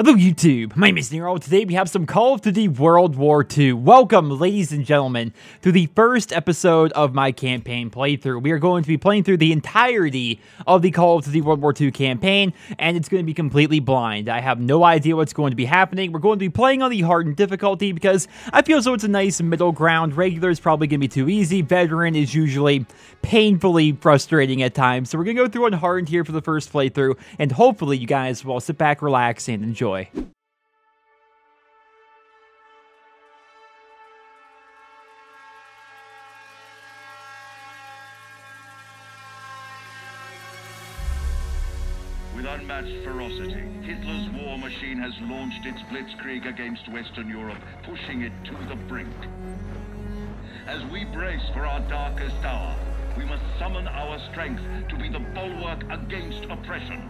Hello YouTube, my name is Nero. Today we have some Call of Duty World War II. Welcome ladies and gentlemen to the first episode of my campaign playthrough. We are going to be playing through the entirety of the Call of Duty World War II campaign, and it's going to be completely blind. I have no idea what's going to be happening. We're going to be playing on the hardened difficulty because I feel as though it's a nice middle ground. Regular is probably going to be too easy. Veteran is usually painfully frustrating at times. So we're going to go through on hardened here for the first playthrough, and hopefully you guys will sit back, relax, and enjoy. With unmatched ferocity, Hitler's war machine has launched its blitzkrieg against Western Europe, pushing it to the brink. As we brace for our darkest hour, we must summon our strength to be the bulwark against oppression.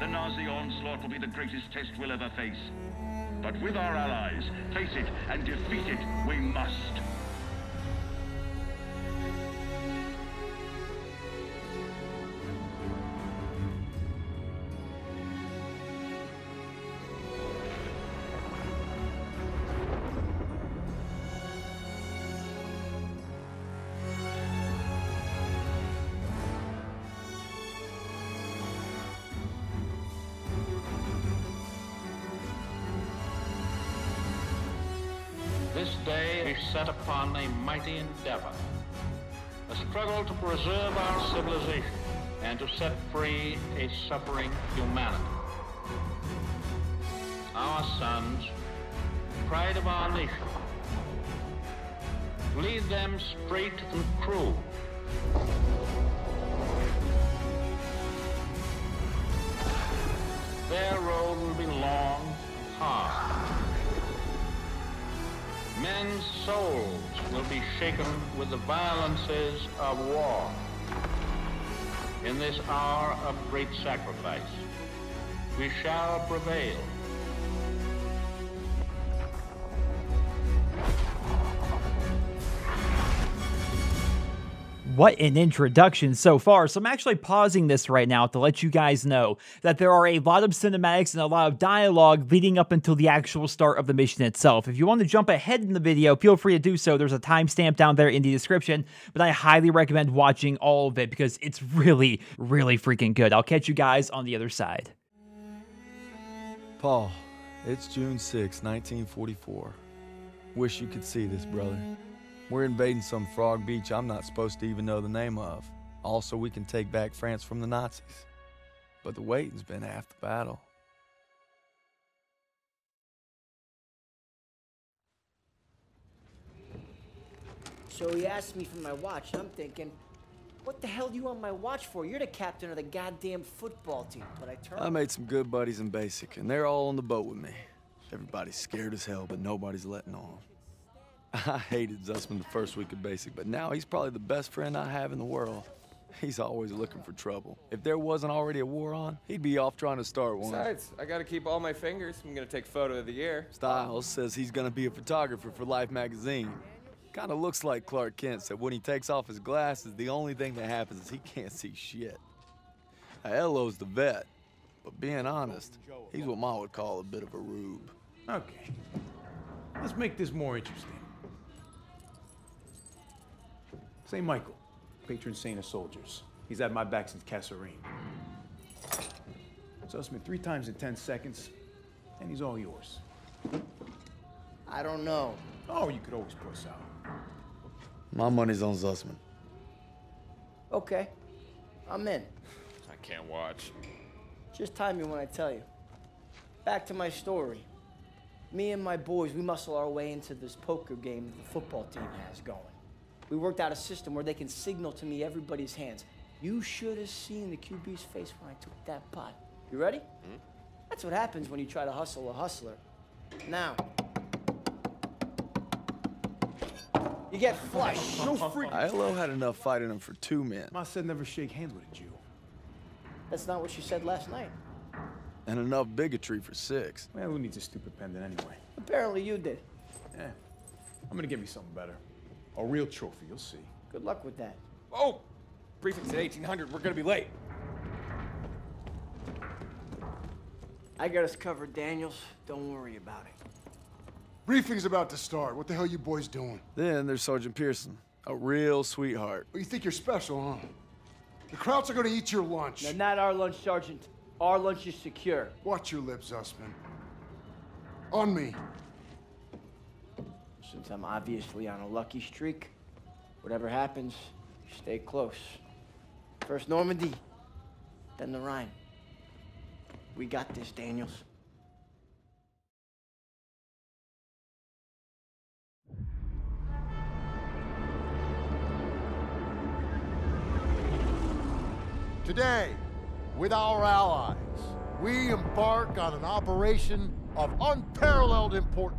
The Nazi onslaught will be the greatest test we'll ever face. But with our allies, face it and defeat it, we must. This day is set upon a mighty endeavor, a struggle to preserve our civilization and to set free a suffering humanity. Our sons, pride of our nation, lead them straight and true. Their road will be long and hard. Men's souls will be shaken with the violences of war. In this hour of great sacrifice, we shall prevail. What an introduction so far. So I'm actually pausing this right now to let you guys know that there are a lot of cinematics and a lot of dialogue leading up until the actual start of the mission itself. If you want to jump ahead in the video, feel free to do so. There's a timestamp down there in the description, but I highly recommend watching all of it because it's really, really freaking good. I'll catch you guys on the other side. Paul, it's June 6, 1944. Wish you could see this, brother. We're invading some frog beach I'm not supposed to even know the name of. Also, we can take back France from the Nazis. But the waiting's been half the battle. So he asked me for my watch, and I'm thinking, what the hell do you want my watch for? You're the captain of the goddamn football team. But I made some good buddies in BASIC, and they're all on the boat with me. Everybody's scared as hell, but nobody's letting on. I hated Zussman the first week of BASIC, but now he's probably the best friend I have in the world. He's always looking for trouble. If there wasn't already a war on, he'd be off trying to start one. Besides, I gotta keep all my fingers. I'm gonna take photo of the year. Styles says he's gonna be a photographer for Life magazine. Kinda looks like Clark Kent said when he takes off his glasses, the only thing that happens is he can't see shit. Now, Elo's the vet, but being honest, he's what Ma would call a bit of a rube. Okay, let's make this more interesting. St. Michael, patron saint of soldiers. He's had my back since Kasserine. Zussman 3 times in 10 seconds, and he's all yours. I don't know. Oh, you could always puss out. My money's on Zussman. Okay, I'm in. I can't watch. Just time me when I tell you. Back to my story. Me and my boys, we muscle our way into this poker game that the football team has going. We worked out a system where they can signal to me everybody's hands. You should have seen the QB's face when I took that pot. You ready? Mm-hmm. That's what happens when you try to hustle a hustler. Now. You get flushed. No freaking. ILO had enough fighting him for 2 men. Ma said never shake hands with a Jew. That's not what she said last night. And enough bigotry for 6. Well, who needs a stupid pendant anyway? Apparently you did. Yeah. I'm gonna give me something better. A real trophy, you'll see. Good luck with that. Oh! Briefing's at 1800, we're gonna be late. I got us covered, Daniels. Don't worry about it. Briefing's about to start. What the hell are you boys doing? Then there's Sergeant Pearson, a real sweetheart. Well, you think you're special, huh? The Krauts are gonna eat your lunch. No, not our lunch, Sergeant. Our lunch is secure. Watch your lips, Zussman. On me. Since I'm obviously on a lucky streak, whatever happens, stay close. First Normandy, then the Rhine. We got this, Daniels. Today, with our allies, we embark on an operation of unparalleled importance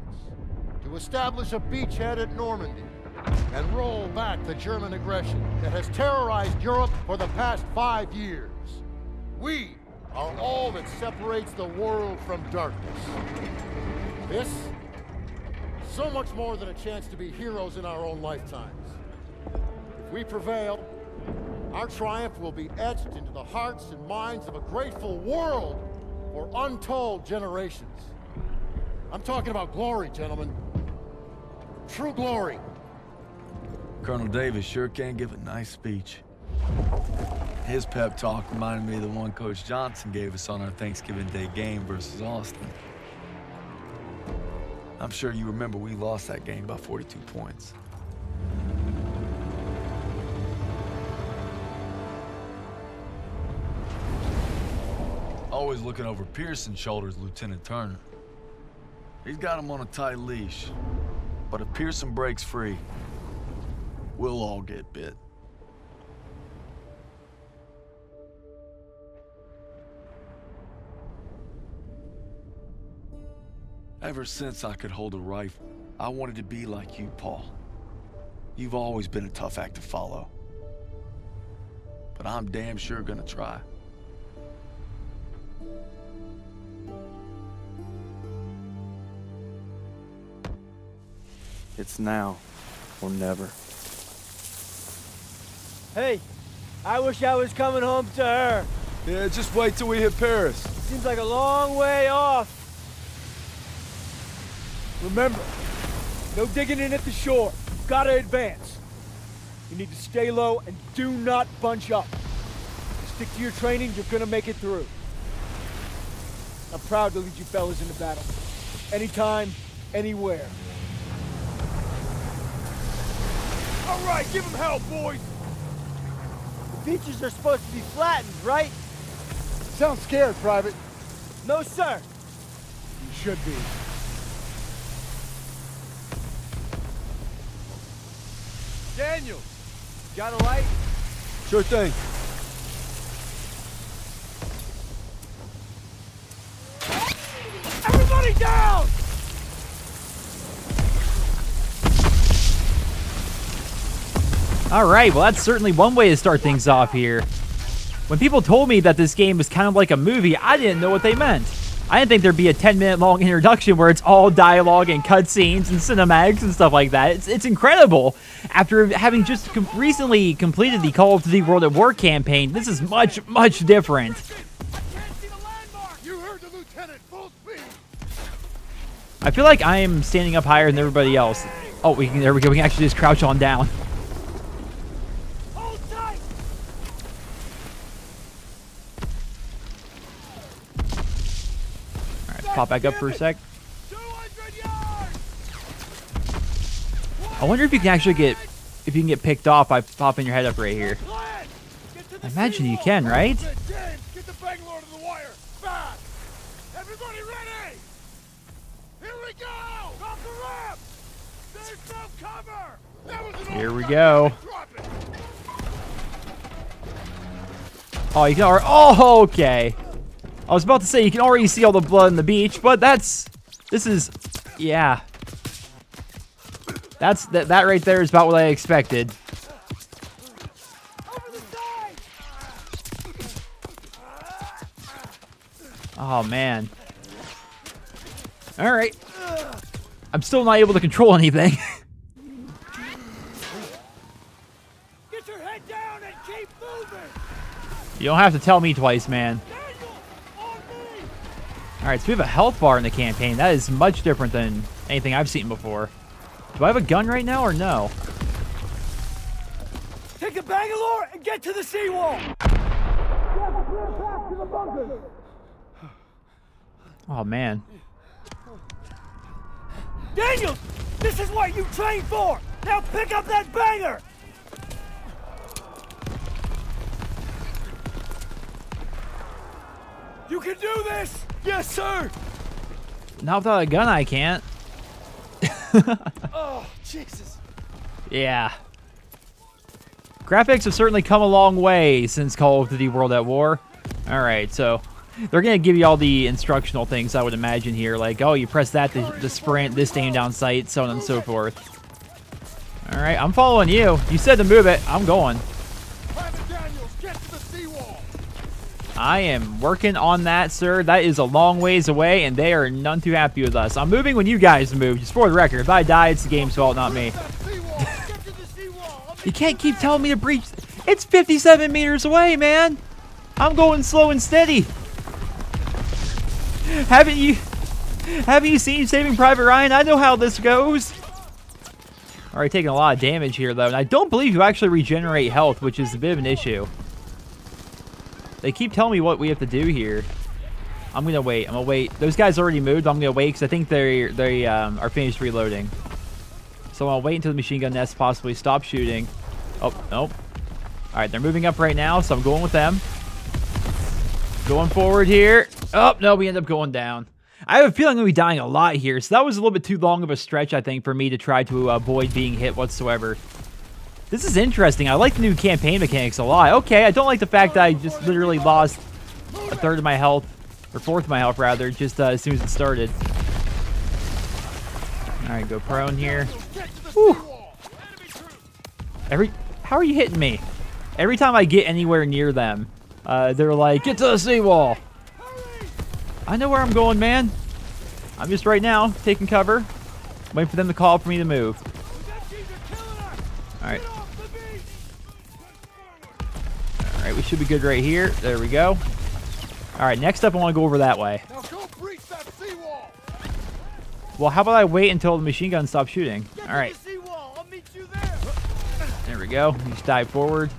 to establish a beachhead at Normandy and roll back the German aggression that has terrorized Europe for the past 5 years. We are all that separates the world from darkness. This, so much more than a chance to be heroes in our own lifetimes. If we prevail, our triumph will be etched into the hearts and minds of a grateful world for untold generations. I'm talking about glory, gentlemen. True glory. Colonel Davis sure can give a nice speech. His pep talk reminded me of the one Coach Johnson gave us on our Thanksgiving Day game versus Austin. I'm sure you remember we lost that game by 42 points. Always looking over Pearson's shoulders, Lieutenant Turner. He's got him on a tight leash. But if Pearson breaks free, we'll all get bit. Ever since I could hold a rifle, I wanted to be like you, Paul. You've always been a tough act to follow. But I'm damn sure gonna try. It's now or never. Hey, I wish I was coming home to her. Yeah, just wait till we hit Paris. Seems like a long way off. Remember, no digging in at the shore. You've got to advance. You need to stay low and do not bunch up. Stick to your training, you're going to make it through. I'm proud to lead you fellas into battle. Anytime, anywhere. All right, give them hell, boys! The beaches are supposed to be flattened, right? Sounds scared, Private. No, sir. You should be. Daniel, got a light? Sure thing. Everybody down! All right, well, that's certainly one way to start things off here. When people told me that this game was kind of like a movie, I didn't know what they meant. I didn't think there'd be a 10-minute long introduction where it's all dialogue and cutscenes and cinematics and stuff like that. It's incredible. After having just recently completed the Call of Duty World at War campaign, this is much, much different. I can't see the landmark. You heard the lieutenant. Full speed. I feel like I am standing up higher than everybody else. Oh, there we go. We can actually just crouch on down. Pop back up for a sec. I wonder if you can actually get, if you can get picked off by popping your head up right here. I imagine you can, right? Get the Bangalore to the wire. Back. Everybody ready? Here we go. Off the ramp. There's no cover. That was an here we go. Oh, you can already. Oh, okay. I was about to say, you can already see all the blood on the beach, but that's, this is, yeah. That's, that right there is about what I expected. Oh, man. All right. I'm still not able to control anything. Get your head down and keep moving. You don't have to tell me twice, man. All Alright, so we have a health bar in the campaign. That is much different than anything I've seen before. Do I have a gun right now or no? Take the Bangalore and get to the seawall! Oh, man. Daniels! This is what you trained for! Now pick up that banger! You can do this! Yes, sir! Not without a gun, I can't. Oh, Jesus. Yeah. Graphics have certainly come a long way since Call of Duty World at War. Alright, so they're going to give you all the instructional things, I would imagine, here. Like, oh, you press that to sprint this aim down sight, so on and so forth. Alright, I'm following you. You said to move it. I'm going. Private Daniels, get to the seawall. I am working on that, sir. That is a long ways away, and they are none too happy with us. I'm moving when you guys move, just for the record. If I die, it's the game's fault, not me. You can't keep telling me to breach. It's 57 meters away, man. I'm going slow and steady. Haven't you seen Saving Private Ryan? I know how this goes. All right, taking a lot of damage here, though. And I don't believe you actually regenerate health, which is a bit of an issue. They keep telling me what we have to do here. I'm going to wait. I'm going to wait. Those guys already moved. I'm going to wait because I think they are finished reloading. So I'll wait until the machine gun nest possibly stops shooting. Oh, nope. All right, they're moving up right now, so I'm going with them. Going forward here. Oh, no, we end up going down. I have a feeling I'm going to be dying a lot here, so that was a little bit too long of a stretch, I think, for me to try to avoid being hit whatsoever. This is interesting. I like the new campaign mechanics a lot. Okay, I don't like the fact that I just literally lost a third of my health, or fourth of my health, rather, just as soon as it started. All right, go prone here. Whew. How are you hitting me? Every time I get anywhere near them, they're like, get to the seawall. I know where I'm going, man. I'm just right now taking cover, waiting for them to call for me to move. All right. Alright, we should be good right here. There we go. Alright, next up I want to go over that way. Now go breach that seawall. Well, how about I wait until the machine gun stops shooting? Alright. There we go. You just dive forward.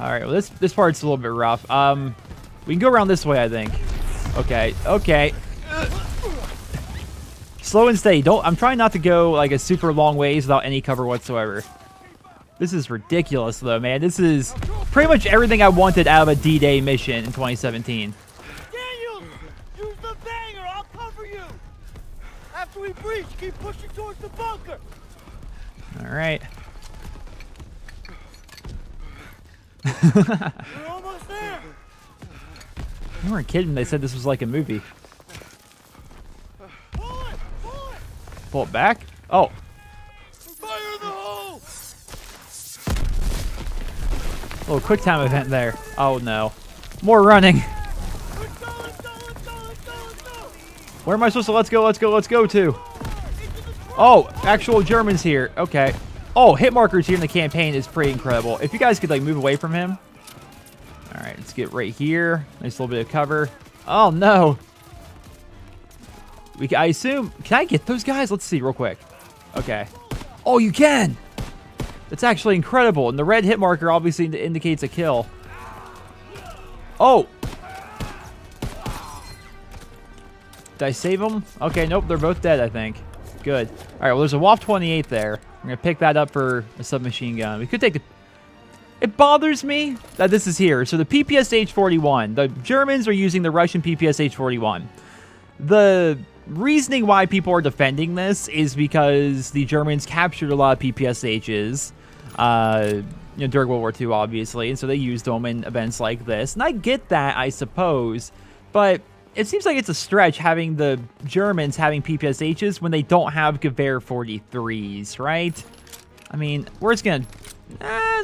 Alright, well this part's a little bit rough. We can go around this way, I think. Okay, okay. Slow and steady. I'm trying not to go like a super long ways without any cover whatsoever. This is ridiculous, though, man. This is pretty much everything I wanted out of a D-Day mission in 2017. Daniels, use the banger. I'll cover you. After we breach, keep pushing towards the bunker. All right. We're almost there. You weren't kidding. They said this was like a movie. Pull it! Pull it! Pull it back? Oh. A little quick time event there. Oh no. More running. Where am I supposed to let's go to? Oh, actual Germans here. Okay. Oh, hit markers here in the campaign is pretty incredible. If you guys could like move away from him. Alright, let's get right here. Nice little bit of cover. Oh no. I assume, can I get those guys? Let's see real quick. Okay. Oh, you can! It's actually incredible, and the red hit marker obviously indicates a kill. Oh! Did I save them? Okay, nope, they're both dead, I think. Good. All right, well, there's a WAF-28 there. I'm going to pick that up for a submachine gun. We could take the... It bothers me that this is here. So the PPSH-41. The Germans are using the Russian PPSH-41. The reasoning why people are defending this is because the Germans captured a lot of PPSHs during World War II, obviously, and so they used them in events like this. And I get that, I suppose, but it seems like it's a stretch having the Germans having PPSHs when they don't have Gewehr 43s, right? I mean, we're just going to...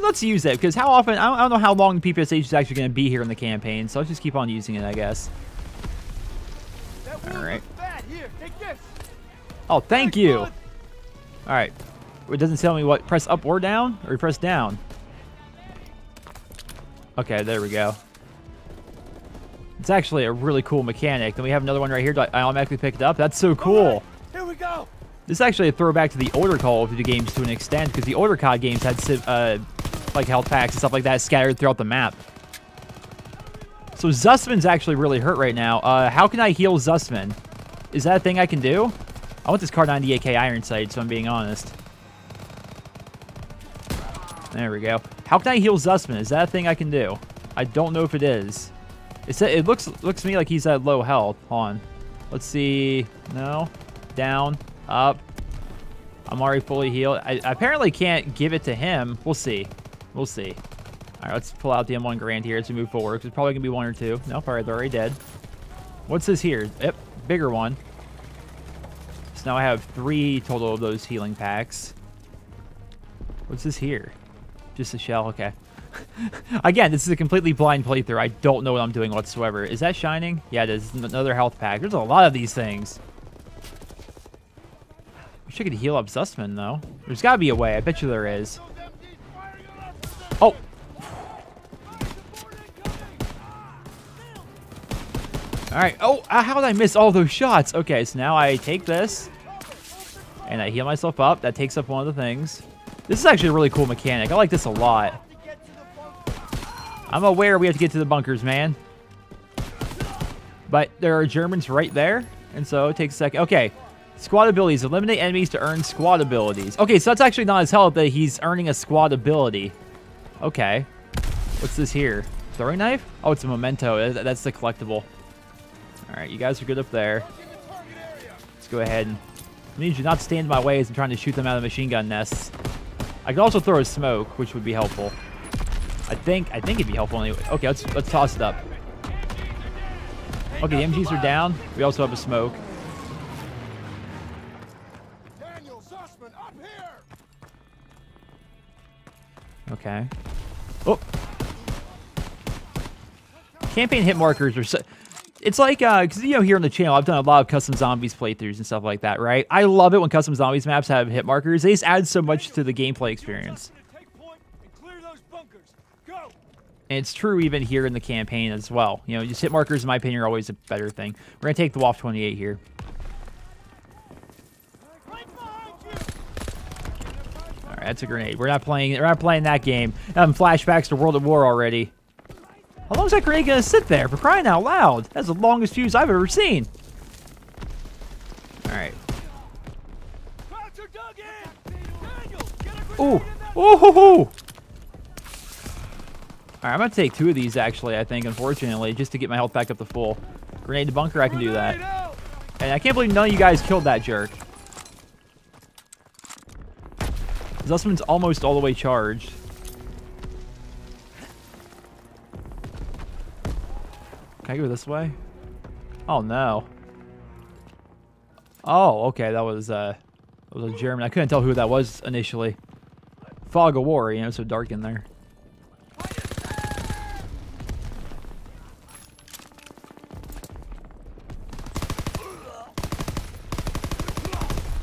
let's use it, because how often... I don't know how long the PPSH is actually going to be here in the campaign, so let's just keep on using it, I guess. All right. Oh, thank you. All right. It doesn't tell me what. Press up or down? Or press down? Okay, there we go. It's actually a really cool mechanic. Then we have another one right here that I automatically picked up. That's so cool. Right, here we go. This is actually a throwback to the older Call of Duty games to an extent, because the older COD games had like health packs and stuff like that scattered throughout the map. So Zussman's actually really hurt right now. How can I heal Zussman? Is that a thing I can do? I want this Kar98k iron sight, so I'm being honest. There we go. How can I heal Zussman? Is that a thing I can do? I don't know if it is. It looks to me like he's at low health. Hold on. Let's see. No. Down. Up. I'm already fully healed. I apparently can't give it to him. We'll see. We'll see. All right, let's pull out the M1 Garand here as we move forward, because it's probably going to be one or two. Nope, all right, they're already dead. What's this here? Yep, bigger one. So now I have 3 total of those healing packs. What's this here? Just a shell, okay. Again, this is a completely blind playthrough. I don't know what I'm doing whatsoever. Is that shining? Yeah, there's another health pack. There's a lot of these things. Wish I could heal up Zussman, though. There's got to be a way. I bet you there is. Oh! Alright. Oh, how did I miss all those shots? Okay, so now I take this, and I heal myself up. That takes up one of the things. This is actually a really cool mechanic. I like this a lot. I'm aware we have to get to the bunkers, man. But there are Germans right there, and so it takes a second. Okay, squad abilities. Eliminate enemies to earn squad abilities. Okay, so that's actually not his health, that he's earning a squad ability. Okay. What's this here? Throwing knife? Oh, it's a memento. That's the collectible. All right, you guys are good up there. Let's go ahead and... I need you to not stand in my way as I'm trying to shoot them out of the machine gun nests. I could also throw a smoke, which would be helpful. I think it'd be helpful anyway. Okay, let's toss it up. Okay, the MGs are down. We also have a smoke. Okay. Oh. Campaign hit markers are... It's like, because, you know, here on the channel, I've done a lot of custom zombies playthroughs and stuff like that, right? I love it when custom zombies maps have hit markers. They just add so much to the gameplay experience. And it's true even here in the campaign as well. You know, just hit markers, in my opinion, are always a better thing. We're going to take the WAF-28 here. All right, that's a grenade. We're not playing that game. I'm having flashbacks to World at War already. How long is that grenade gonna sit there? For crying out loud! That's the longest fuse I've ever seen. All right. Ooh! Ooh! Hoo, hoo. All right, I'm gonna take 2 of these actually. I think, unfortunately, just to get my health back up to full. Grenade to bunker, I can do that. And I can't believe none of you guys killed that jerk. Zussman's almost all the way charged. Can I go this way? Oh no. Oh, okay, that was a German. I couldn't tell who that was initially. Fog of war, you know, it's so dark in there.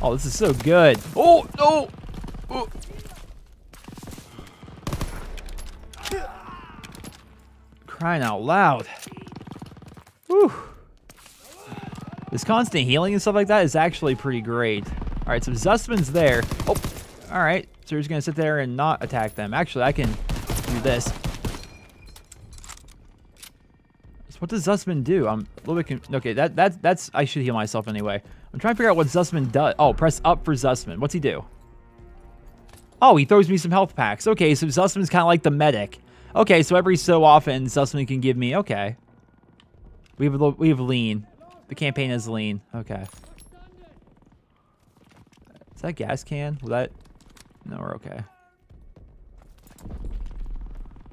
Oh, this is so good. Oh no! Oh. Crying out loud. Whew. This constant healing and stuff like that is actually pretty great. All right, so Zussman's there. Oh, all right. So we're just going to sit there and not attack them. Actually, I can do this. So what does Zussman do? I'm a little bit confused. Okay, that's... I should heal myself anyway. I'm trying to figure out what Zussman does. Oh, press up for Zussman. What's he do? Oh, he throws me some health packs. Okay, so Zussman's kind of like the medic. Okay, so every so often, Zussman can give me... Okay. We have lean. The campaign is lean. Okay. Is that a gas can? Will that... No, we're okay.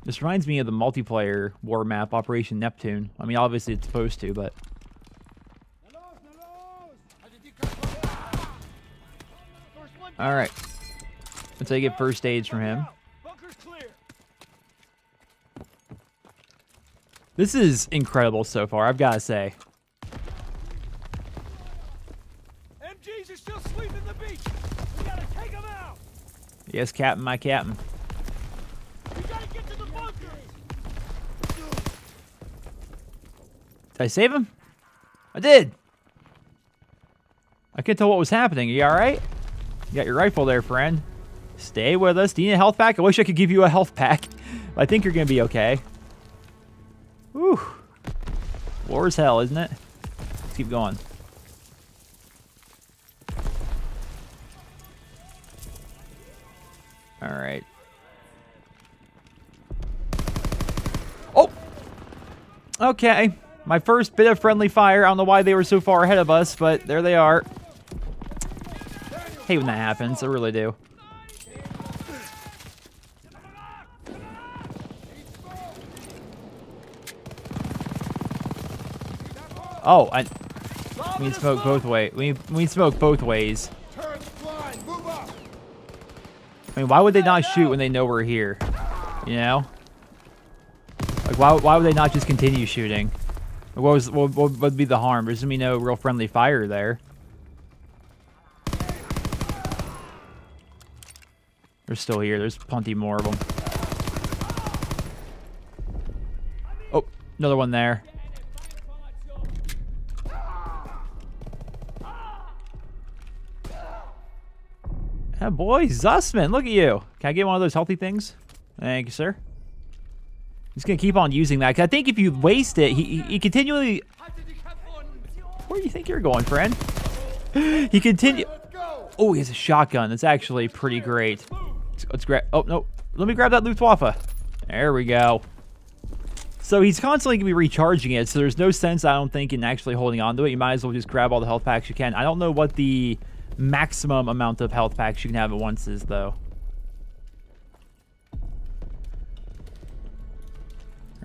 This reminds me of the multiplayer war map, Operation Neptune. I mean, obviously it's supposed to, but... Alright. Let's take it first aid from him. This is incredible so far, I've got to say. MGs are still sweeping the beach. We got to take them out. Yes, Captain, my Captain. We got to get to the bunkers. Did I save him? I did! I couldn't tell what was happening. Are you alright? You got your rifle there, friend. Stay with us. Do you need a health pack? I wish I could give you a health pack. I think you're gonna be okay. Whew. War is hell, isn't it? Let's keep going. Alright. Oh! Okay. My first bit of friendly fire. I don't know why they were so far ahead of us, but there they are. I hate when that happens. I really do. Oh, we need smoke both ways. We smoke both ways. I mean, why would they not shoot when they know we're here? You know? Like, why would they not just continue shooting? What would be the harm? There's gonna be no real friendly fire there. They're still here. There's plenty more of them. Oh, another one there. That boy, Zussman, look at you. Can I get one of those healthy things? Thank you, sir. He's going to keep on using that, because I think if you waste it, he continually... Where do you think you're going, friend? He continue... Oh, he has a shotgun. That's actually pretty great. Let's grab... Oh, no. Let me grab that Luftwaffe. There we go. So he's constantly going to be recharging it, so there's no sense, I don't think, in actually holding on to it. You might as well just grab all the health packs you can. I don't know what the maximum amount of health packs you can have at once is, though.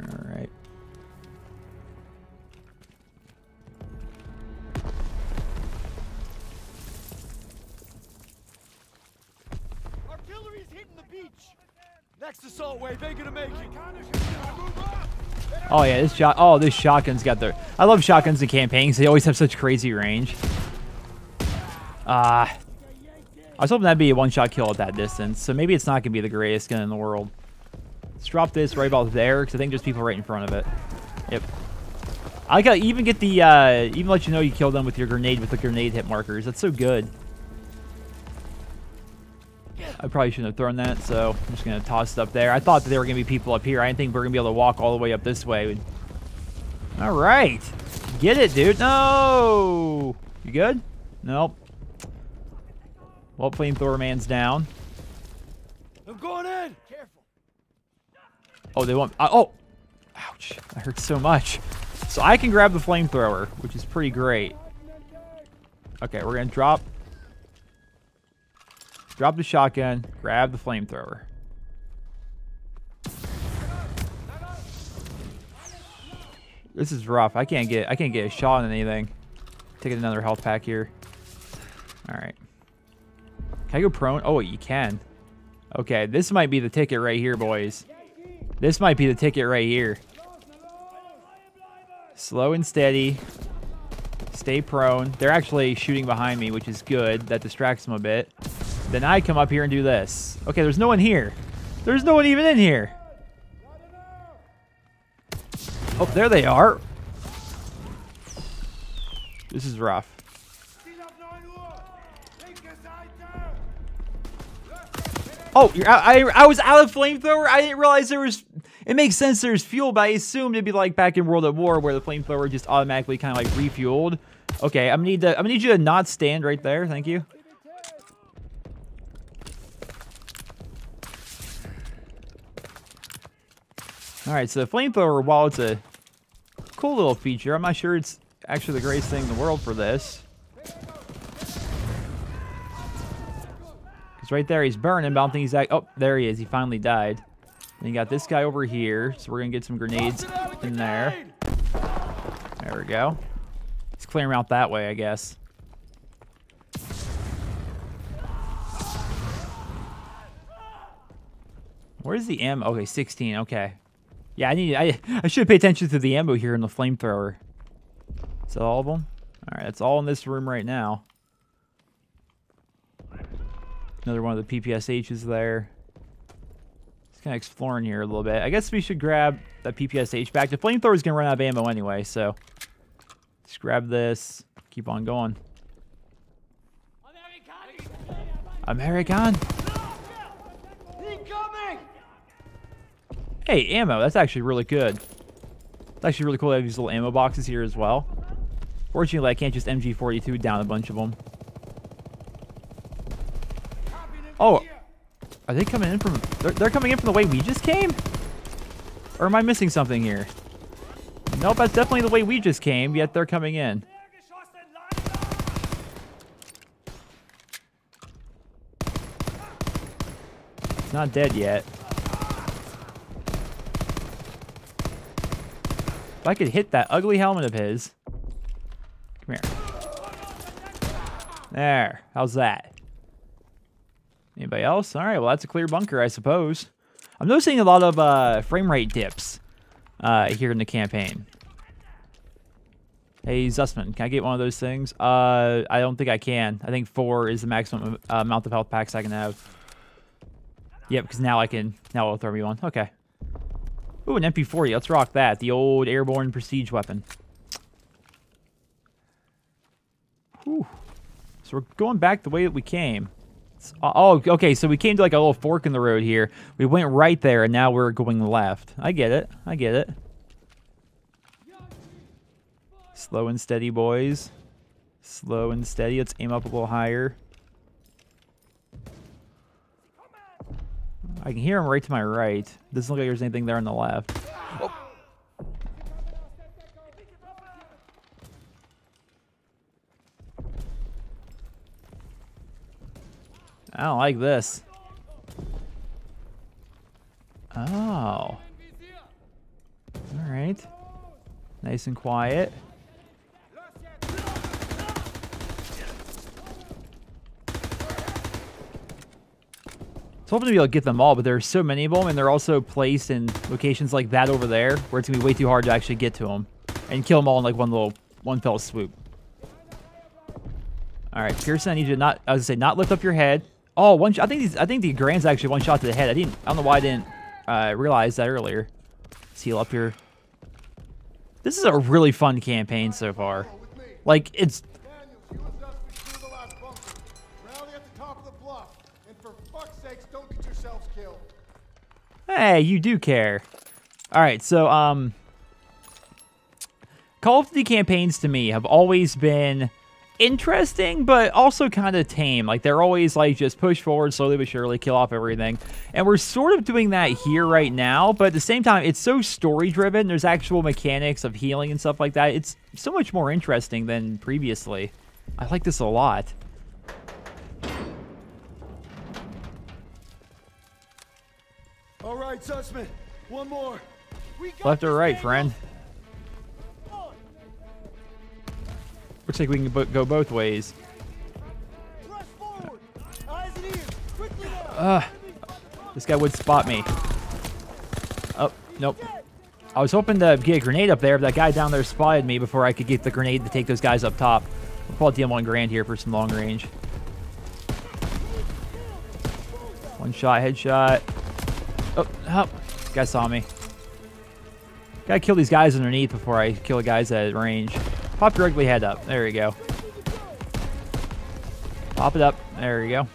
Alright. Artillery's hitting the beach. Next assault wave, they're gonna make it. Oh yeah, this shot. Oh, this shotgun's got their. I love shotguns in campaigns. They always have such crazy range. I was hoping that'd be a one-shot kill at that distance. So maybe it's not gonna be the greatest gun in the world. Let's drop this right about there, because I think there's people right in front of it. Yep. I like how even get the, even let you know you killed them with your grenade, with the grenade hit markers. That's so good. I probably shouldn't have thrown that, so I'm just going to toss it up there. I thought that there were going to be people up here. I didn't think we were going to be able to walk all the way up this way. All right. Get it, dude. No! You good? Nope. Well, flamethrower man's down. I'm going in! Oh, they want... oh! Ouch. That hurts so much. So I can grab the flamethrower, which is pretty great. Okay, we're going to drop... Drop the shotgun, grab the flamethrower. This is rough. I can't get a shot on anything. Taking another health pack here. Alright. Can I go prone? Oh, you can. Okay, this might be the ticket right here, boys. This might be the ticket right here. Slow and steady. Stay prone. They're actually shooting behind me, which is good. That distracts them a bit. Then I come up here and do this. Okay, there's no one here. There's no one even in here. Oh, there they are. This is rough. Oh, you're out. I was out of flamethrower. I didn't realize there was... It makes sense there's fuel, but I assumed it'd be like back in World at War where the flamethrower just automatically kind of like refueled. Okay, I'm gonna need you to not stand right there. Thank you. All right, so the flamethrower, while it's a cool little feature, I'm not sure it's actually the greatest thing in the world for this. Right there, he's burning, but I don't think he's that. Oh, there he is. He finally died. And you got this guy over here, so we're gonna get some grenades in there. There we go. He's clearing out that way, I guess. Where's the ammo? Okay, 16. Okay. Yeah, I should pay attention to the ammo here in the flamethrower. Is that all of them? All right, that's all in this room right now. Another one of the PPSHs there. Just kind of exploring here a little bit. I guess we should grab that PPSH back. The flamethrower is going to run out of ammo anyway, so Just grab this. Keep on going. American! Hey, ammo. That's actually really good. It's actually really cool to have these little ammo boxes here as well. Fortunately, I can't just MG42 down a bunch of them. Oh, are they coming in from... They're coming in from the way we just came? Or am I missing something here? Nope, that's definitely the way we just came, yet they're coming in. It's not dead yet. If I could hit that ugly helmet of his. Come here. There. How's that? Anybody else? All right, well, that's a clear bunker, I suppose. I'm noticing a lot of frame rate dips here in the campaign. Hey, Zussman, can I get one of those things? I don't think I can. I think 4 is the maximum amount of health packs I can have. Yep, because now I can. Now it'll throw me one. Okay. Ooh, an MP40. Let's rock that. The old airborne prestige weapon. Whew. So we're going back the way that we came. It's, oh, okay. So we came to like a little fork in the road here. We went right there, and now we're going left. I get it. I get it. Slow and steady, boys. Slow and steady. Let's aim up a little higher. I can hear him right to my right. Doesn't look like there's anything there on the left. Oh. I don't like this. Oh. All right. Nice and quiet. I was hoping to be able to get them all, but there are so many of them, and they're also placed in locations like that over there, where it's going to be way too hard to actually get to them and kill them all in like one fell swoop. All right, Pearson, I need you to not, I was going to say, not lift up your head. Oh, one shot. I think the Garand's actually one shot to the head. I don't know why I didn't realize that earlier. Let's heal up here. This is a really fun campaign so far. Like, it's... Hey, you do care. All right, so Call of Duty campaigns to me have always been interesting, but also kind of tame. Like they're always like just push forward slowly but surely, kill off everything, and we're sort of doing that here right now. But at the same time, it's so story driven. There's actual mechanics of healing and stuff like that. It's so much more interesting than previously. I like this a lot. All right, Zussman. One more. Left or right, friend? Looks like we can go both ways. This guy would spot me. Oh, nope. I was hoping to get a grenade up there, but that guy down there spotted me before I could get the grenade to take those guys up top. We'll call it the M1 Garand here for some long range. One shot, headshot. Oh, guy saw me. Gotta kill these guys underneath before I kill the guys at range. Pop your ugly head up. There we go. Pop it up. There we go.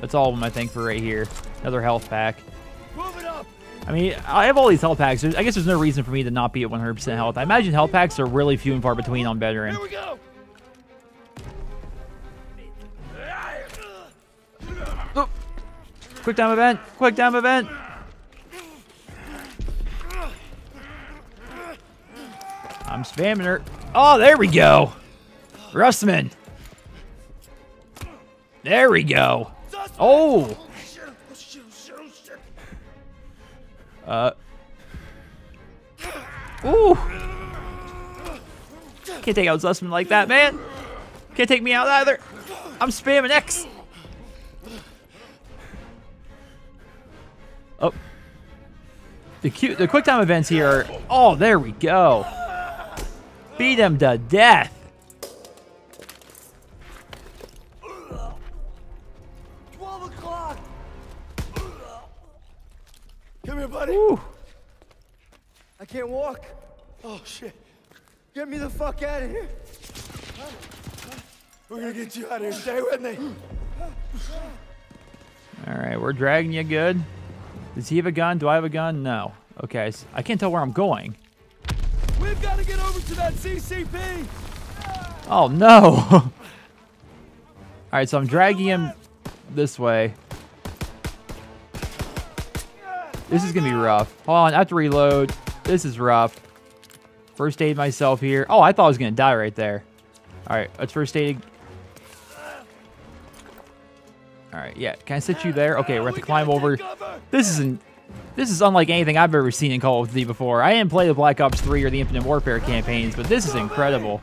That's all of them, I think, for right here. Another health pack. I mean, I have all these health packs. I guess there's no reason for me to not be at 100% health. I imagine health packs are really few and far between on veteran. Here we go. Oh. Quick time event. Quick time event. I'm spamming her. Oh, there we go. Russman. There we go. Oh. Ooh. Can't take out Zussman like that, man. Can't take me out either. I'm spamming X. Oh. The quick time events here are... Oh, there we go. Beat him to death. Come here, buddy. Woo. I can't walk. Oh shit. Get me the fuck out of here. We're gonna get you out of here. Stay with me. All right, we're dragging you good. Does he have a gun? Do I have a gun? No. Okay, so I can't tell where I'm going. We've got to get over to that CCP. Oh, no. All right, so I'm dragging him this way. This is going to be rough. Hold on, I have to reload. This is rough. First aid myself here. Oh, I thought I was going to die right there. All right, let's first aid. All right, yeah. Can I sit you there? Okay, we're going to climb over. This is unlike anything I've ever seen in Call of Duty before. I didn't play the Black Ops 3 or the Infinite Warfare campaigns, but this is incredible.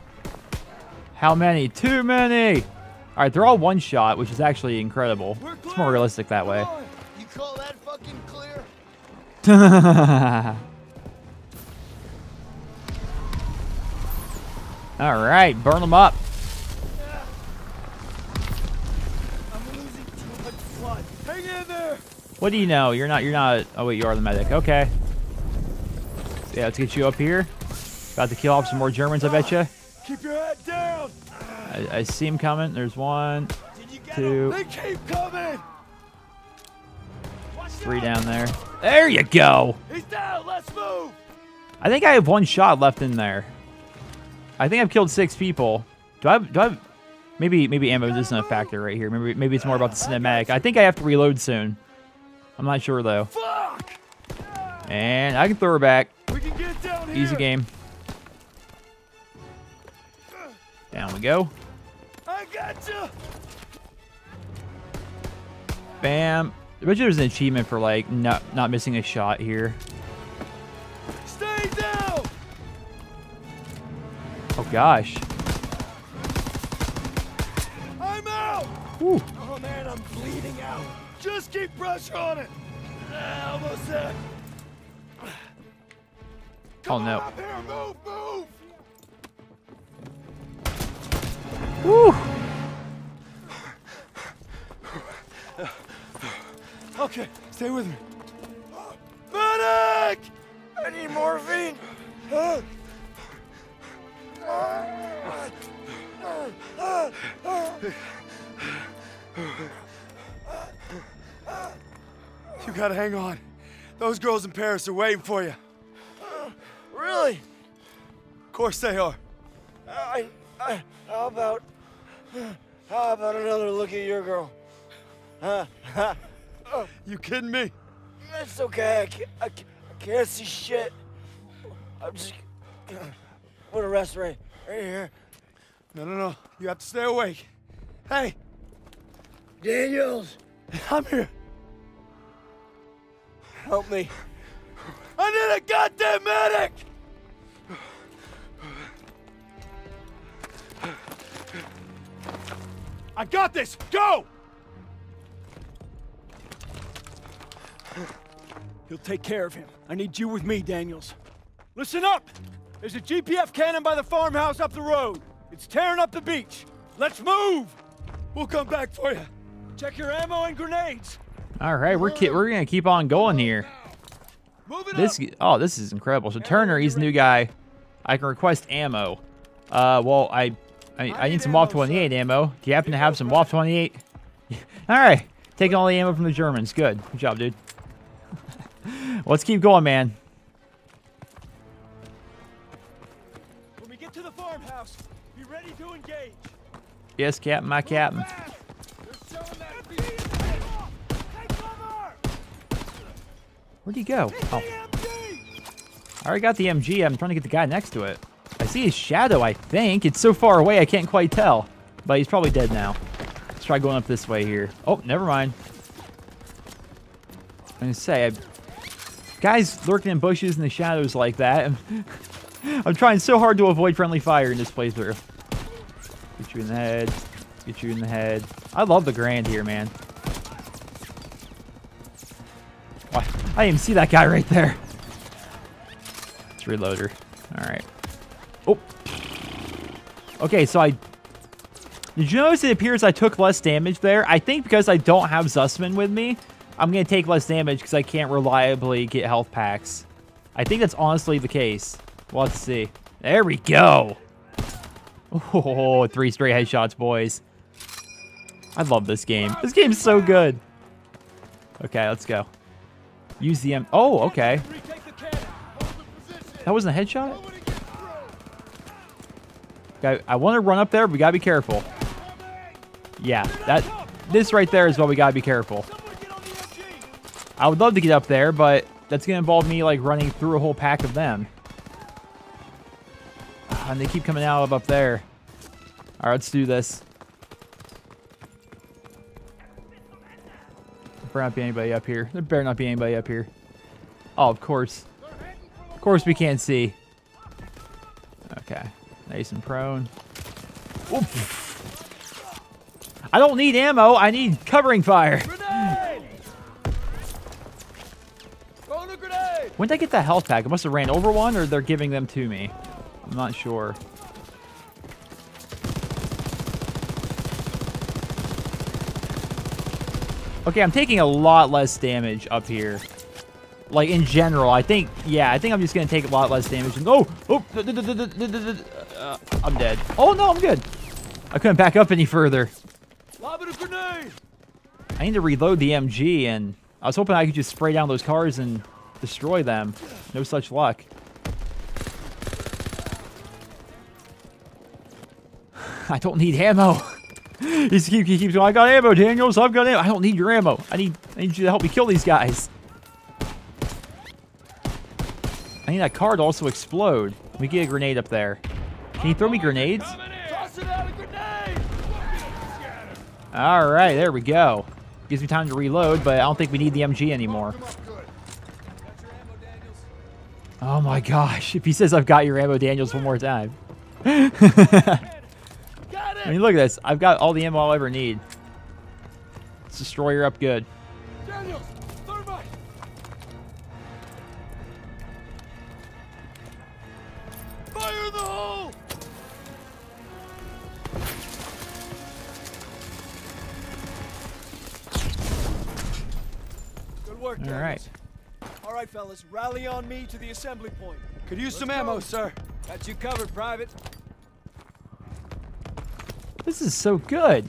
How many? Too many! All right, they're all one shot, which is actually incredible. It's more realistic that way. You call that fucking clear? All right, burn them up. I'm losing too much blood. Hang in there. What do you know? You're not. Oh wait, you are the medic. Okay. Yeah, let's get you up here. About to kill off some more Germans, I bet you. Keep your head down. I see him coming. There's one, two, they keep coming. Three down there. There you go. He's down. Let's move. I think I have one shot left in there. I think I've killed 6 people. Do I have, maybe ammo isn't a factor right here. Maybe it's more about the cinematic. I think I have to reload soon. I'm not sure though. Fuck. And I can throw her back. We can get down here. Easy game. Down we go. I gotcha. Bam. I bet you there's an achievement for like not missing a shot here. Stay down. Oh gosh. I'm out. Whew. Oh man, I'm bleeding out. Just keep pressure on it. Almost there. Come on up here. Move, move. Woo! Okay, stay with me. Medic! I need morphine! You gotta hang on. Those girls in Paris are waiting for you. Really? Of course they are. How about another look at your girl? Huh? You kidding me? That's okay. I can't see shit. I'm just put a rest right here. No. You have to stay awake. Hey, Daniels, I'm here. Help me. I need a goddamn medic. I got this! Go! You'll take care of him. I need you with me, Daniels. Listen up! There's a GPF cannon by the farmhouse up the road. It's tearing up the beach. Let's move! We'll come back for you. Check your ammo and grenades. All right, we're gonna keep on going here. This is incredible. So Turner, he's the new guy. I can request ammo. I need some WAF-28 ammo. Do you happen to have some WAF-28? Alright. Taking all the ammo from the Germans. Good job, dude. Let's keep going, man. When we get to the farmhouse, be ready to engage. Yes, Captain, my Captain. Where'd he go? Oh. I already got the MG. I'm trying to get the guy next to it. I see his shadow, I think. It's so far away, I can't quite tell. But he's probably dead now. Let's try going up this way here. Oh, never mind. I was going to say, guys lurking in bushes in the shadows like that. I'm trying so hard to avoid friendly fire in this playthrough. Get you in the head. Get you in the head. I love the Garand here, man. Oh, I didn't even see that guy right there. Let's reload her. All right. Oh. Okay, so did you notice it appears I took less damage there? I think because I don't have Zussman with me, I'm going to take less damage because I can't reliably get health packs. I think that's honestly the case. Well, let's see. There we go. Oh, 3 straight headshots, boys. I love this game. This game's so good. Okay, let's go. Use the M. Oh, okay. That wasn't a headshot? Okay, I want to run up there, but we got to be careful. Yeah, this right there is what we got to be careful. I would love to get up there, but that's going to involve me, like, running through a whole pack of them. And they keep coming out of up there. All right, let's do this. There better not be anybody up here. There better not be anybody up here. Oh, of course. Of course we can't see. Okay. Nice and prone. Oof. I don't need ammo. I need covering fire. When did I get that health pack? I must have ran over one, or they're giving them to me. I'm not sure. Okay, I'm taking a lot less damage up here. Like, in general, I think... Yeah, I think I'm just going to take a lot less damage. And, oh, I'm dead. Oh, no, I'm good. I couldn't back up any further. I need to reload the MG, and I was hoping I could just spray down those cars and... destroy them. No such luck. I don't need ammo. He keeps going, I got ammo, Daniels. I've got ammo. I don't need your ammo. I need you to help me kill these guys. I need that car to also explode. Let me get a grenade up there. Can you throw me grenades? Alright, there we go. Gives me time to reload, but I don't think we need the MG anymore. Oh my gosh, if he says I've got your ammo, Daniels, one more time. I mean, look at this. I've got all the ammo I'll ever need. Let's destroy her up good. Daniels, thermite. Fire in the hole. Good work, Daniels. All right. All right, fellas, rally on me to the assembly point. Could use some ammo, sir. Got you covered, Private. This is so good.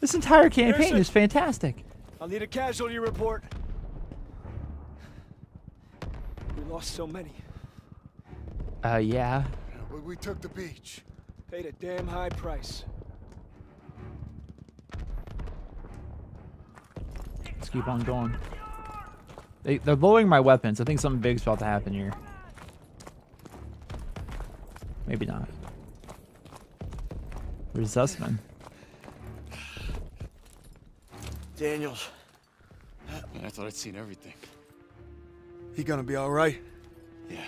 This entire campaign is fantastic. I'll need a casualty report. We lost so many. Yeah. We took the beach. Paid a damn high price. Let's keep on going. They're lowering my weapons. I think something big's about to happen here. Maybe not. Where's Zussman? Daniels. Man, I thought I'd seen everything. He gonna be all right? Yeah.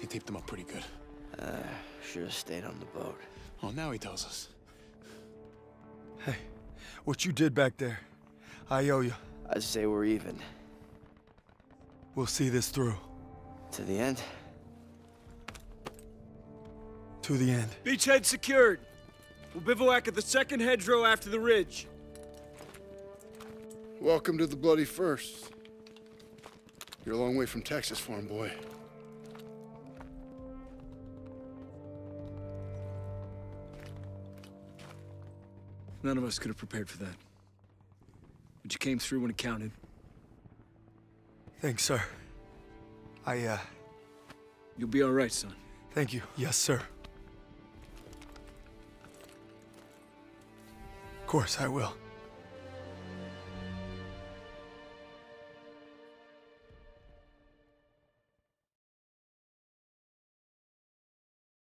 He taped them up pretty good. Should have stayed on the boat. Well, now he tells us. Hey, what you did back there, I owe you. I'd say we're even. We'll see this through. To the end? To the end. Beachhead secured. We'll bivouac at the second hedgerow after the ridge. Welcome to the bloody first. You're a long way from Texas, farm boy. None of us could have prepared for that. But you came through when it counted. Thanks, sir. You'll be all right, son. Thank you. Yes, sir. Of course, I will.